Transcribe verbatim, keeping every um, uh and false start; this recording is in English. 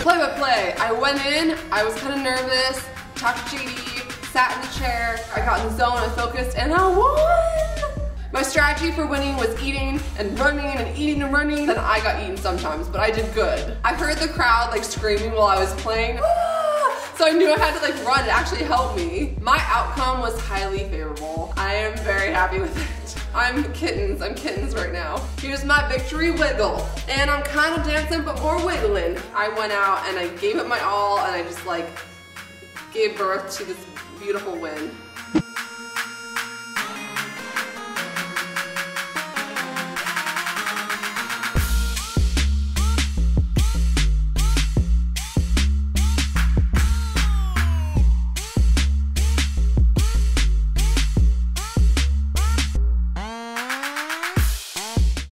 play-by-play. I went in, I was kind of nervous, talked to J D, sat in the chair, I got in the zone, I focused, and I won! My strategy for winning was eating and running and eating and running, then I got eaten sometimes, but I did good. I heard the crowd like screaming while I was playing, ah! So I knew I had to like run, it actually helped me. My outcome was highly favorable. I am very happy with it. I'm kittens, I'm kittens right now. Here's my victory wiggle. And I'm kind of dancing, but more wiggling. I went out and I gave it my all and I just like gave birth to this beautiful win.